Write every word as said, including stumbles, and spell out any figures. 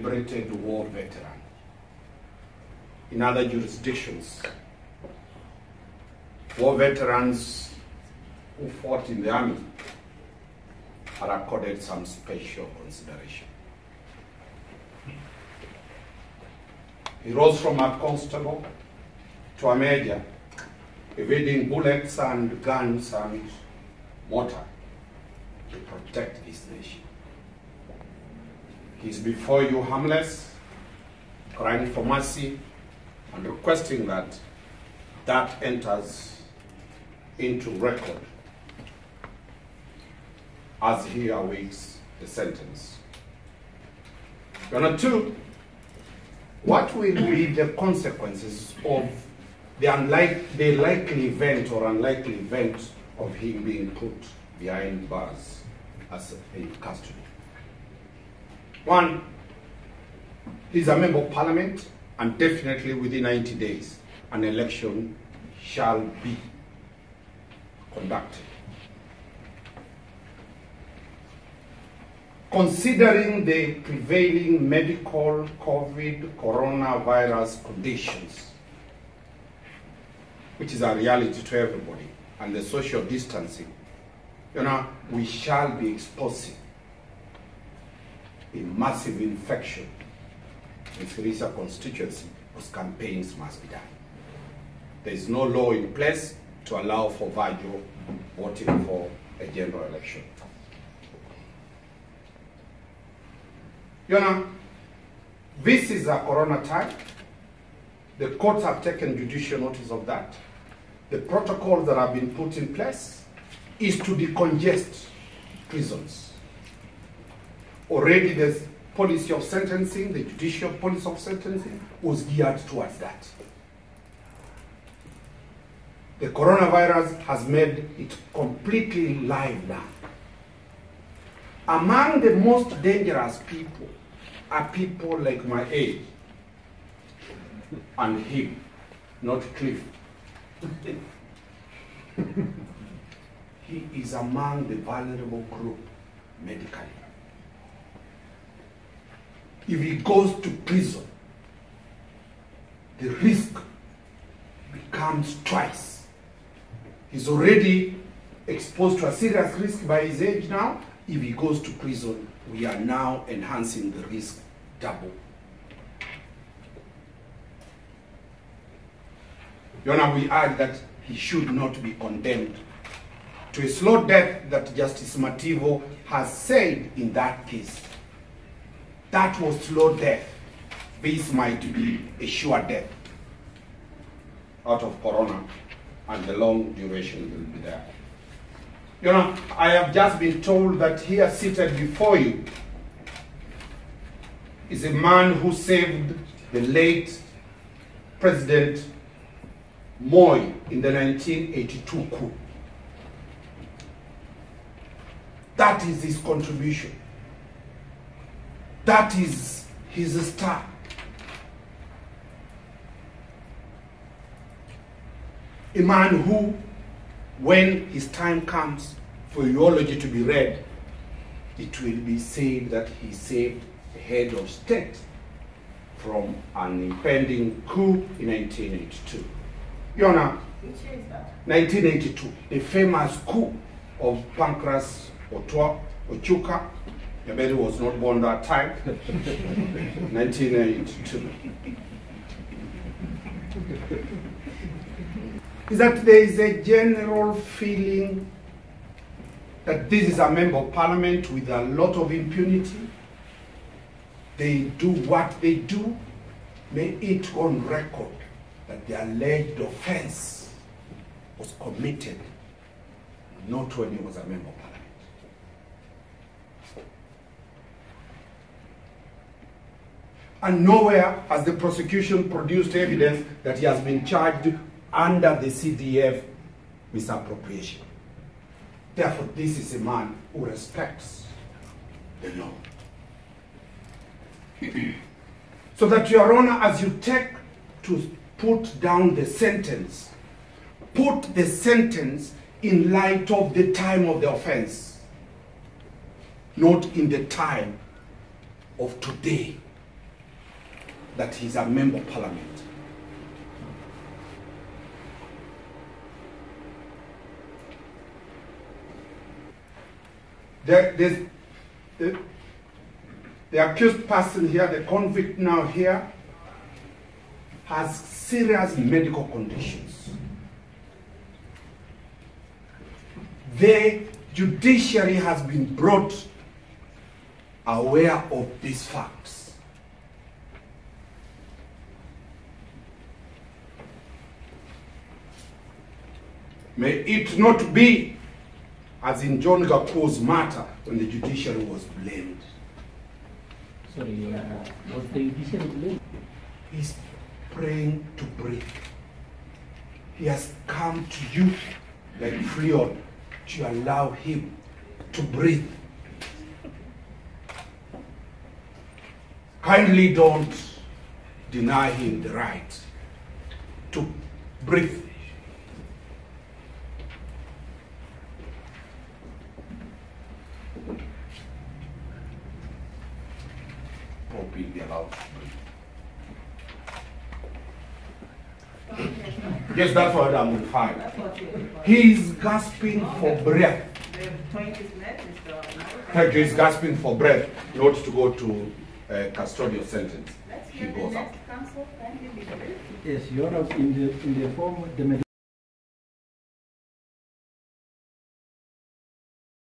celebrated war veteran. In other jurisdictions, war veterans who fought in the army are accorded some special consideration. He rose from a constable to a major, evading bullets and guns and mortar to protect his nation. He is before you harmless, crying for mercy and requesting that that enters into record as he awaits the sentence. Number two, what will be the consequences of the, unlike, the likely event or unlikely event of him being put behind bars as in custody? One, he's a member of parliament, and definitely within ninety days, an election shall be conducted. Considering the prevailing medical COVID coronavirus conditions, which is a reality to everybody, and the social distancing, you know, we shall be exposing a massive infection in Sirisia Constituency, whose campaigns must be done. There is no law in place to allow for Vajo voting for a general election. You know, this is a corona time. The courts have taken judicial notice of that. The protocols that have been put in place is to decongest prisons. Already there's policy of sentencing, the judicial policy of sentencing was geared towards that. The coronavirus has made it completely live now. Among the most dangerous people are people like my age and him, not Cliff. He is among the vulnerable group medically. If he goes to prison, the risk becomes twice. He's already exposed to a serious risk by his age now. If he goes to prison, we are now enhancing the risk double. You know, we add that he should not be condemned to a slow death that Justice Mativo has said in that case. That was slow death. This might be a sure death out of corona, and the long duration will be there. You know, I have just been told that here seated before you is a man who saved the late President Moi in the nineteen eighty-two coup. That is his contribution. That is his star. A man who, when his time comes for eulogy to be read, it will be said that he saved the head of state from an impending coup in nineteen eighty-two. Your Honor, which is that? nineteen eighty-two, the famous coup of Pancras Otuo Ochuka. Yaberi was not born that time. nineteen eighty-two. Is that there is a general feeling that this is a member of parliament with a lot of impunity. They do what they do. May it on record that the alleged offense was committed not when he was a member of parliament. And nowhere has the prosecution produced evidence that he has been charged under the C D F misappropriation. Therefore, this is a man who respects the law. So that, Your Honor, as you take to put down the sentence, put the sentence in light of the time of the offense, not in the time of today that he's a member of parliament. There, there's, the, the accused person here, the convict now here, has serious medical conditions. The judiciary has been brought aware of these facts. May it not be as in John Gaku's matter when the judiciary was blamed. Sorry, uh, was the judiciary blamed? He's praying to breathe. He has come to you like Freon to allow him to breathe. Kindly don't deny him the right to breathe. Yes, that's what I'm going to find. He's gasping for breath. Thank you, he's gasping for breath in order to go to a custodial sentence. He goes up. Yes, you're up in the, in the form of the